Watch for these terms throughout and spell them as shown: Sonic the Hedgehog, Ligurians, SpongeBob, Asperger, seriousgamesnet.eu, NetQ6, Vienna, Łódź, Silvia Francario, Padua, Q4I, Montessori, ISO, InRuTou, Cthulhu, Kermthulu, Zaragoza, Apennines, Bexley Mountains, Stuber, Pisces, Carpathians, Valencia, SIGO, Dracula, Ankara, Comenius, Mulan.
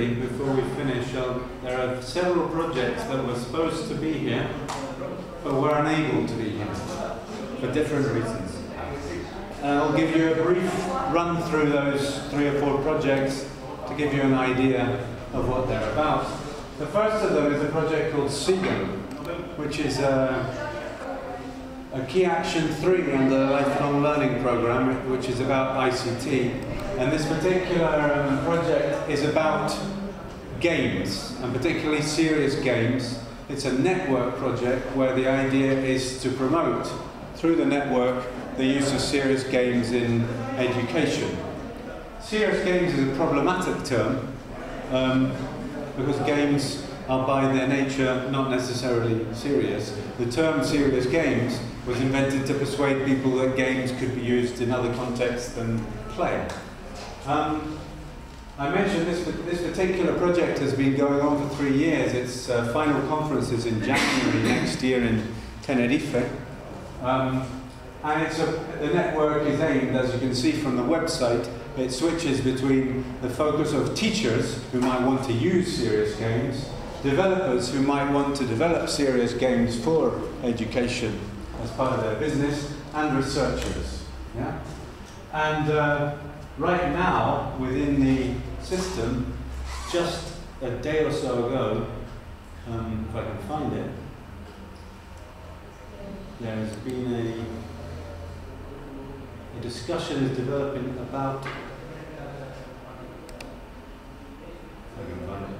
quickly before we finish, there are several projects that were supposed to be here but were unable to be here for different reasons. I'll give you a brief run through those 3 or 4 projects to give you an idea of what they're about. The first of them is a project called SIGO, which is a Key Action 3 on the Lifelong Learning Programme, which is about ICT. And this particular project is about games, and particularly serious games. It's a network project where the idea is to promote, through the network, the use of serious games in education. Serious games is a problematic term, because games are by their nature not necessarily serious. The term serious games was invented to persuade people that games could be used in other contexts than play. I mentioned this particular project has been going on for 3 years. Its final conference is in January next year in Tenerife. And the network is aimed, as you can see from the website, it switches between the focus of teachers who might want to use serious games, developers who might want to develop serious games for education as part of their business, and researchers. Yeah? And right now, within the system, just a day or so ago, if I can find it, there's been a discussion is developing about, if I can find it.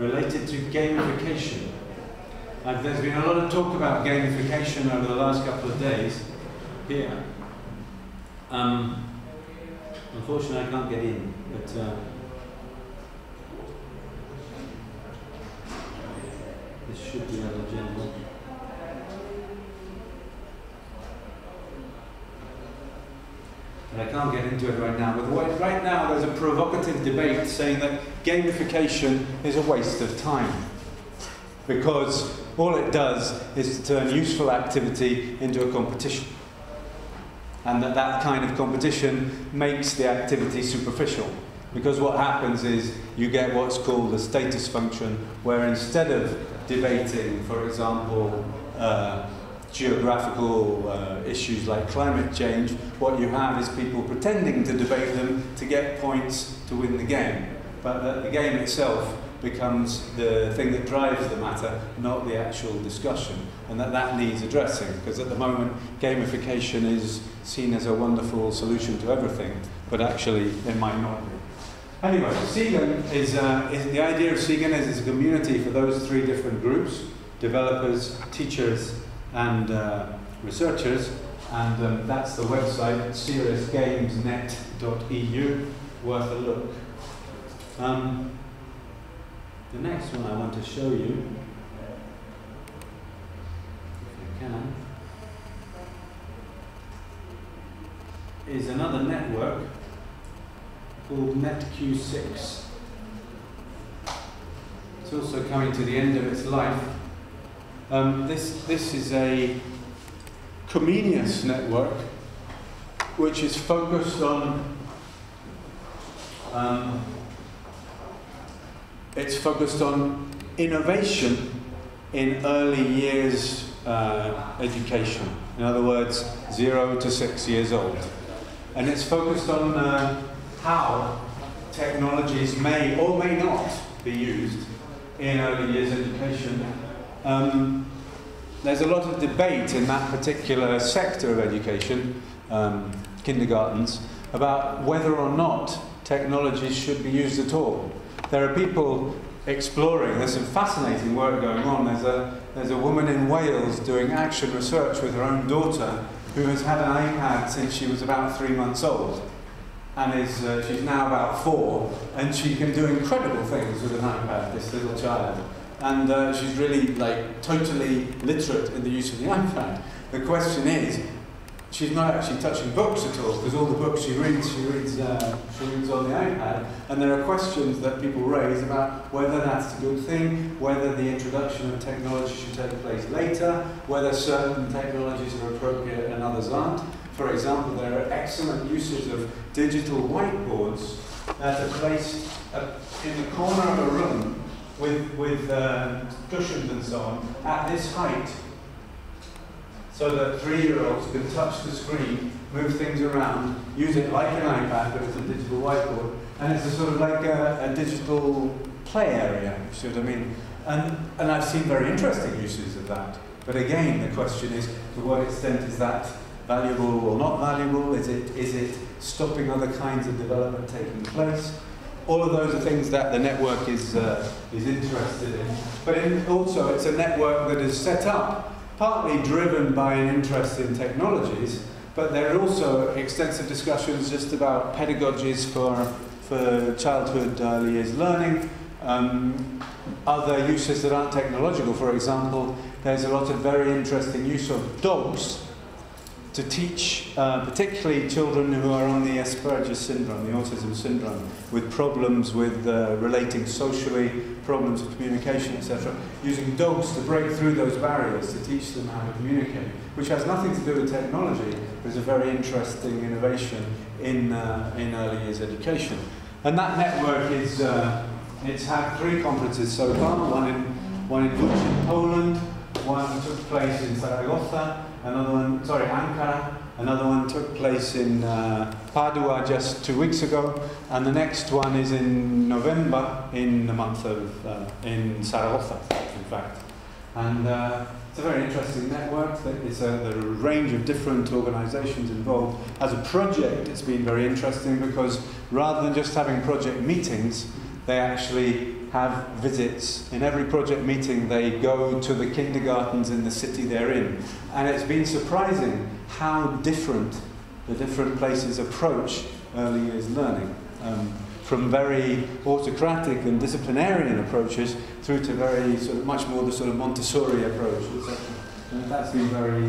Related to gamification. There's been a lot of talk about gamification over the last couple of days here. Unfortunately, I can't get in, but this should be on the agenda. But I can't get into it right now. But right now, there's a provocative debate saying that gamification is a waste of time because all it does is to turn useful activity into a competition, and that kind of competition makes the activity superficial, because what happens is you get what's called a status function, where instead of debating, for example, geographical issues like climate change, what you have is people pretending to debate them to get points to win the game. But that the game itself becomes the thing that drives the matter, not the actual discussion, and that needs addressing, because at the moment gamification is seen as a wonderful solution to everything, but actually it might not be. Anyway, SIGAN is the idea of SIGAN is a community for those 3 different groups: developers, teachers, and researchers, and that's the website seriousgamesnet.eu. Worth a look. The next one I want to show you, if I can, is another network called NetQ6. It's also coming to the end of its life. This is a Comenius network, which is focused on it's focused on innovation in early years education. In other words, 0 to 6 years old. And it's focused on how technologies may or may not be used in early years education. There's a lot of debate in that particular sector of education, kindergartens, about whether or not technologies should be used at all. There are people exploring, there's some fascinating work going on. There's a woman in Wales doing action research with her own daughter who has had an iPad since she was about 3 months old, and she's now about 4, and she can do incredible things with an iPad, this little child. And she's really, like, totally literate in the use of the iPad. The question is, she's not actually touching books at all, because all the books she reads on the iPad, and there are questions that people raise about whether that's a good thing, whether the introduction of technology should take place later, whether certain technologies are appropriate and others aren't. For example, there are excellent uses of digital whiteboards that are placed in the corner of a room with cushions and so on at this height, so that 3-year-olds can touch the screen, move things around, use it like an iPad, but it's a digital whiteboard, and it's a sort of like a digital play area, if you see what I mean. And I've seen very interesting uses of that. But again, the question is, to what extent is that valuable or not valuable? Is it stopping other kinds of development taking place? All of those are things that the network is interested in. But also, it's a network that is set up partly driven by an interest in technologies, but there are also extensive discussions just about pedagogies for childhood early years learning, other uses that aren't technological. For example, there's a lot of very interesting use of dogs to teach particularly children who are on the Asperger syndrome, the autism syndrome, with problems with relating socially, problems of communication, etc., using dogs to break through those barriers to teach them how to communicate, which has nothing to do with technology, but is a very interesting innovation in early years education. And that network is, it's had 3 conferences so far, one in Łódź in Poland, one took place in Zaragoza, another one, sorry, Ankara, another one took place in Padua just 2 weeks ago, and the next one is in November, in the month of, in Zaragoza, in fact. And it's a very interesting network. It's a range of different organizations involved. As a project, it's been very interesting because rather than just having project meetings, they actually have visits. In every project meeting, they go to the kindergartens in the city they're in. And it's been surprising how different the different places approach early years learning, from very autocratic and disciplinarian approaches through to very sort of much more the sort of Montessori approach, etc. And that's been very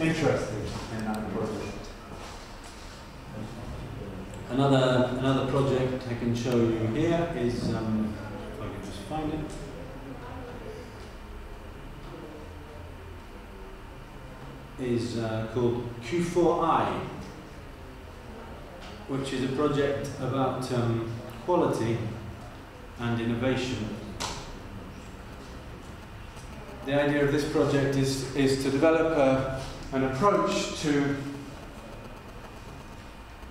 interesting in that project. Another project I can show you here is find it. Is called Q4I, which is a project about quality and innovation. The idea of this project is to develop an approach to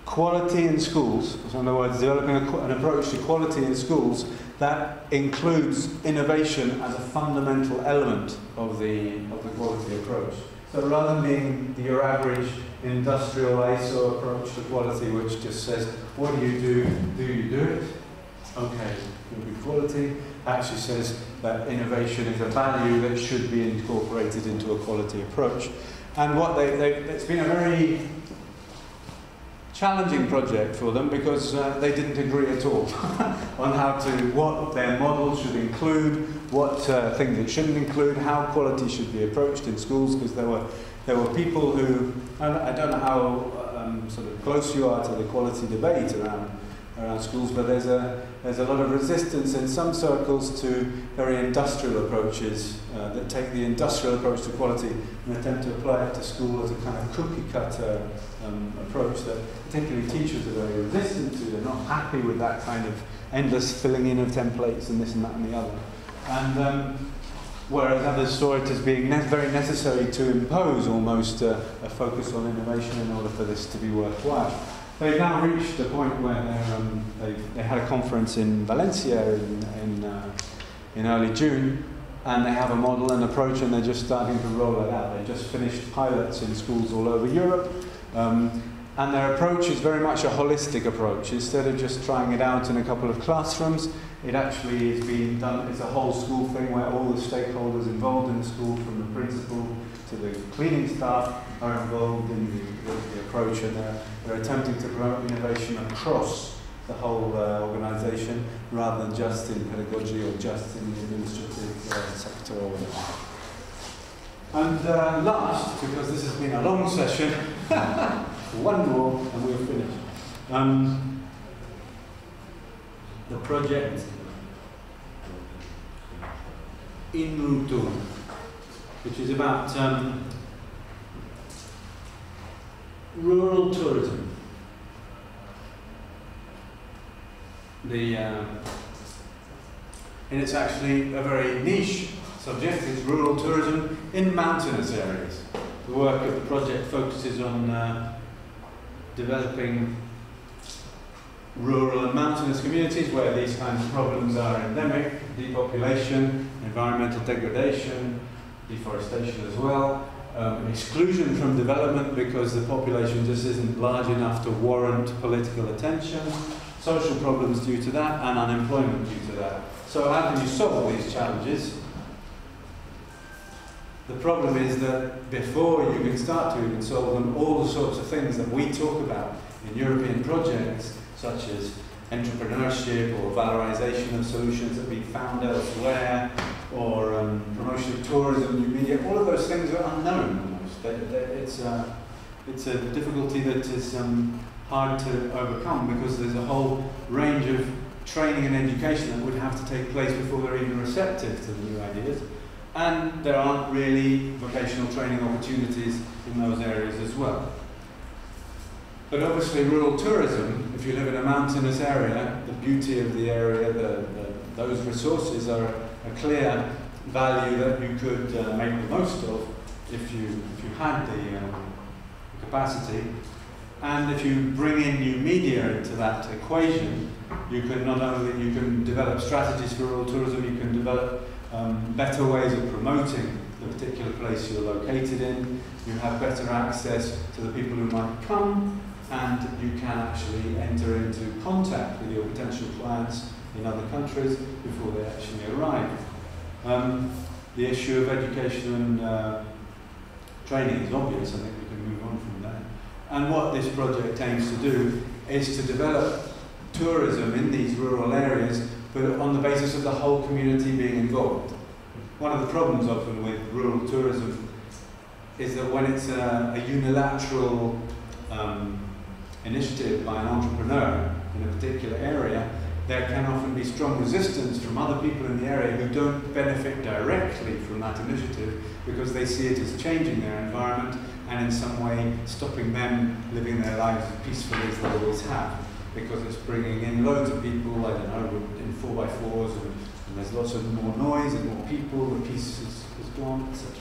quality in schools, so in other words, developing an approach to quality in schools that includes innovation as a fundamental element of the quality approach. So rather than being your average industrial ISO approach to quality, which just says, what do you do it? Okay, it'll be quality. Actually says that innovation is a value that should be incorporated into a quality approach. And what it's been a very challenging project for them because they didn't agree at all on what their model should include, what things it shouldn't include, how quality should be approached in schools, because there were people who, I don't know how sort of close you are to the quality debate around schools, but there's a lot of resistance in some circles to very industrial approaches that take the industrial approach to quality and attempt to apply it to school as a kind of cookie-cutter approach that particularly teachers are very resistant to. They're not happy with that kind of endless filling in of templates and this and that and the other. And whereas others saw it as being very necessary to impose almost a focus on innovation in order for this to be worthwhile. They've now reached the point where they had a conference in Valencia in early June, and they have a model and approach, and they're just starting to roll it out. They just finished pilots in schools all over Europe, and their approach is very much a holistic approach. Instead of just trying it out in a couple of classrooms, it actually is being done. It's a whole school thing where all the stakeholders involved in the school, from the principal to the cleaning staff, are involved in the approach, and they're attempting to promote innovation across the whole organisation rather than just in pedagogy or just in the administrative sector or whatever. And last, because this has been a long session, one more and we're finished. The project InRuTou, which is about rural tourism. And it's actually a very niche subject. It's rural tourism in mountainous areas. The work of the project focuses on developing rural and mountainous communities where these kinds of problems are endemic: depopulation, environmental degradation, deforestation as well, exclusion from development because the population just isn't large enough to warrant political attention, social problems due to that, and unemployment due to that. So how do you solve these challenges? The problem is that before you can start to even solve them, all the sorts of things that we talk about in European projects, such as entrepreneurship or valorization of solutions that we found elsewhere, or promotion of tourism, new media, all of those things are unknown almost. It's a difficulty that is hard to overcome because there's a whole range of training and education that would have to take place before they're even receptive to the new ideas. And there aren't really vocational training opportunities in those areas as well. But obviously rural tourism, if you live in a mountainous area, the beauty of the area, those resources are a clear value that you could make the most of if you had the capacity. And if you bring in new media into that equation, you can not only develop strategies for rural tourism, you can develop better ways of promoting the particular place you're located in. You have better access to the people who might come, and you can actually enter into contact with your potential clients in other countries before they actually arrive. The issue of education and training is obvious. I think we can move on from there. And what this project aims to do is to develop tourism in these rural areas, but on the basis of the whole community being involved. One of the problems often with rural tourism is that when it's a unilateral initiative by an entrepreneur in a particular area, there can often be strong resistance from other people in the area who don't benefit directly from that initiative because they see it as changing their environment and in some way stopping them living their lives as peacefully as they always have, because it's bringing in loads of people, I don't know, in 4x4s, and there's lots of more noise and more people, the peace is gone, etc.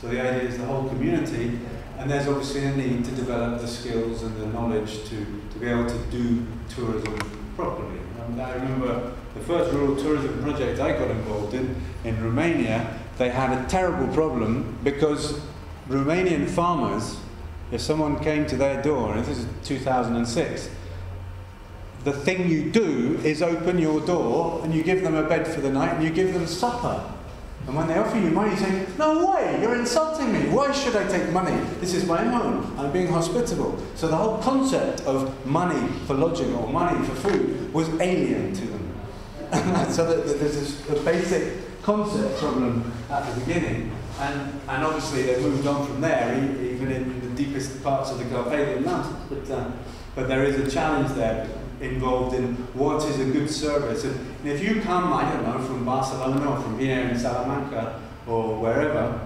So the idea is the whole community, and there's obviously a need to develop the skills and the knowledge to be able to do tourism properly. And I remember the first rural tourism project I got involved in Romania, they had a terrible problem because Romanian farmers, if someone came to their door, and this is 2006, the thing you do is open your door and you give them a bed for the night and you give them supper. And when they offer you money, you say, "No way, you're insulting me. Why should I take money? This is my home. I'm being hospitable." So the whole concept of money for lodging or money for food was alien to them. So there's this basic concept problem at the beginning. And obviously they moved on from there, even in the deepest parts of the Carpathian Mountains. But there is a challenge there involved in what is a good service. And if you come, I don't know, from Barcelona or from here in Salamanca or wherever,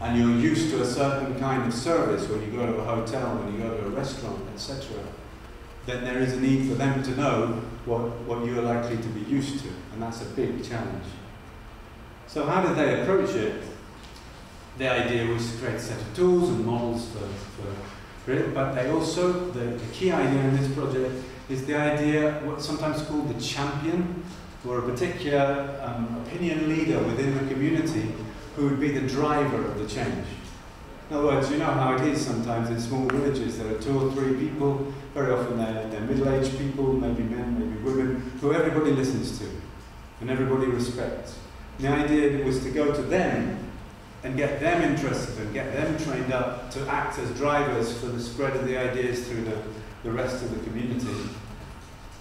and you're used to a certain kind of service when you go to a hotel, when you go to a restaurant, etc., then there is a need for them to know what you are likely to be used to, and that's a big challenge. So how did they approach it? The idea was to create a set of tools and models for it, but they also, the key idea in this project is the idea, what's sometimes called the champion, or a particular opinion leader within the community who would be the driver of the change. In other words, you know how it is sometimes in small villages, there are 2 or 3 people, very often they're middle-aged people, maybe men, maybe women, who everybody listens to and everybody respects. And the idea was to go to them and get them interested and get them trained up to act as drivers for the spread of the ideas through the rest of the community,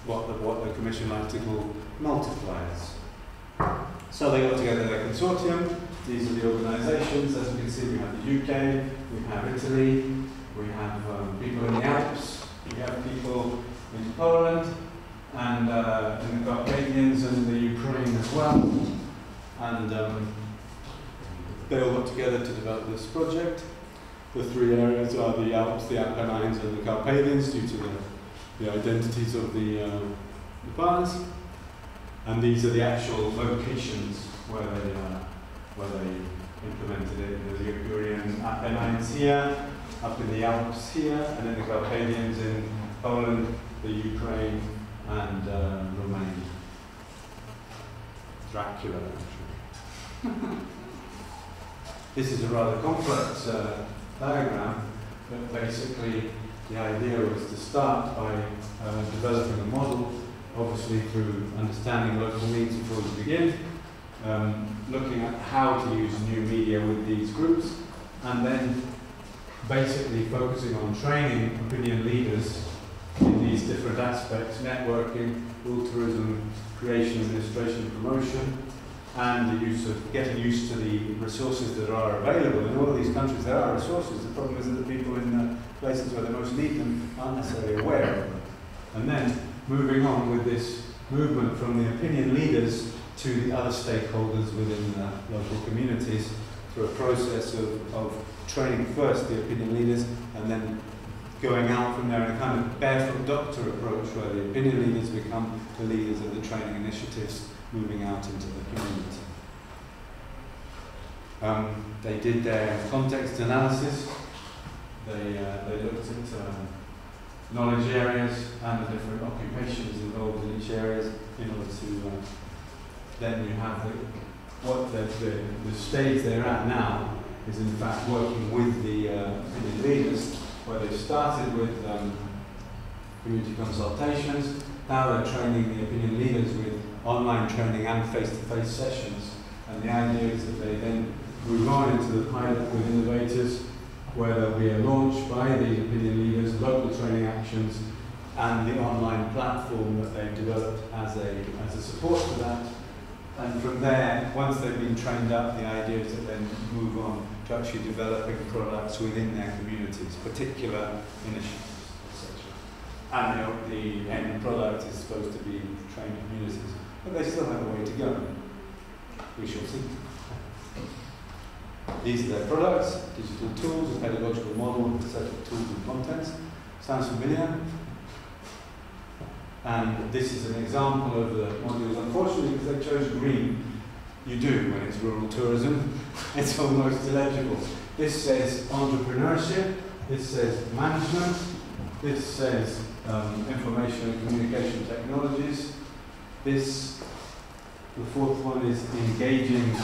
what the Commission likes to call multipliers. So they got together their consortium, These are the organisations. As we can see, we have the UK, we have Italy, we have people in the Alps, we have people in Poland, and the Carpathians and the Ukraine as well. And they all got together to develop this project. The three areas are the Alps, the Apennines, and the Carpathians, due to the identities of the bars. And these are the actual locations where they implemented it. The Ligurians, Apennines here, up in the Alps here, and then the Carpathians in Poland, the Ukraine, and Romania. Dracula, actually. This is a rather complex diagram, but basically the idea was to start by developing a model, obviously through understanding local needs before we begin, looking at how to use new media with these groups, and then basically focusing on training opinion leaders in these different aspects: networking, rural tourism, creation, administration, promotion, and the use of getting used to the resources that are available. In all of these countries there are resources. The problem is that the people in the places where they most need them aren't necessarily aware of them. And then moving on with this movement from the opinion leaders to the other stakeholders within the local communities through a process of training first the opinion leaders and then going out from there in a kind of barefoot doctor approach where the opinion leaders become the leaders of the training initiatives moving out into the community. They did their context analysis. They looked at knowledge areas and the different occupations involved in each area in order to then you have the stage they're at now is in fact working with the opinion leaders, where they started with community consultations. Now they're training the opinion leaders with online training and face-to-face sessions, and the idea is that they then move on into the pilot with innovators, where there will be a launch by these opinion leaders, local training actions, and the online platform that they've developed as a support for that. And from there, once they've been trained up, the idea is to then move on to actually developing products within their communities, particular initiatives, etc. And the end product is supposed to be trained communities, but they still have a way to go. We shall see. These are their products: digital tools, a pedagogical model, a set of tools and contents. Sounds familiar? And this is an example of the modules. Unfortunately, because they chose green, you do when it's rural tourism. It's almost illegible. This says entrepreneurship. This says management. This says information and communication technologies. This, the fourth one, is engaging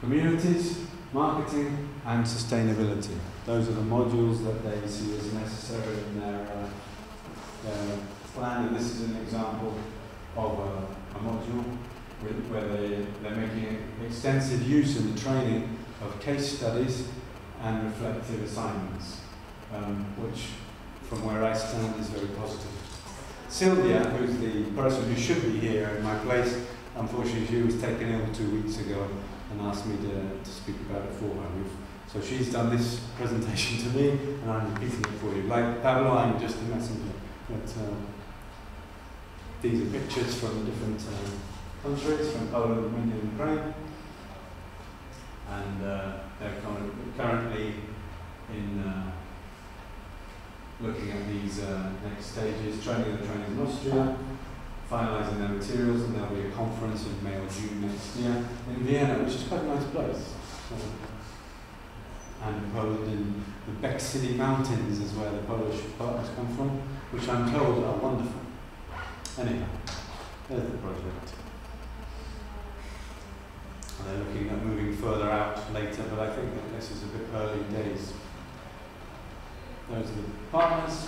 communities, marketing, and sustainability. Those are the modules that they see as necessary in their plan, and this is an example of a module where they're making extensive use in the training of case studies and reflective assignments, which, from where I stand, is very positive. Silvia, who's the person who should be here in my place, unfortunately she was taken ill 2 weeks ago and asked me to speak about it for her. So she's done this presentation to me, and I'm repeating it for you. Like Pablo, I'm just a messenger. But, these are pictures from the different countries, from Poland, Romania, and Ukraine. And they're currently in looking at these next stages, training the trainers in Austria, finalising their materials, and there'll be a conference in May or June next year in Vienna, which is quite a nice place. And Poland, in the Bexley Mountains is where the Polish partners come from, which I'm told are wonderful. Anyhow, there's the project. And they're looking at moving further out later, but I think that this is a bit early days. Those are the partners.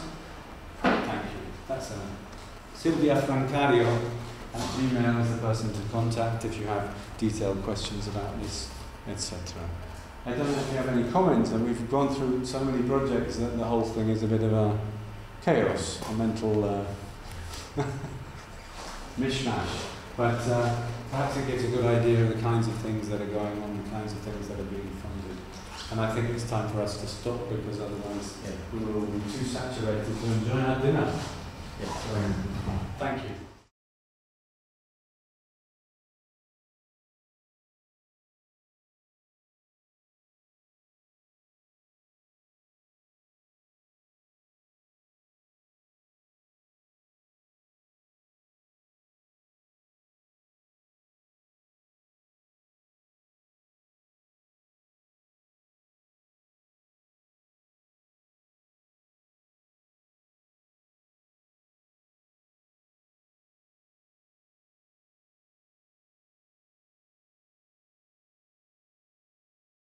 Thank you. That's a Silvia Francario at Gmail is the person to contact if you have detailed questions about this, etc. I don't know if you have any comments, and we've gone through so many projects that the whole thing is a bit of a chaos, a mental mishmash. But perhaps it gives a good idea of the kinds of things that are going on, the kinds of things that are being funded. And I think it's time for us to stop, because otherwise we will be too saturated to enjoy our dinner. Yes. Thank you.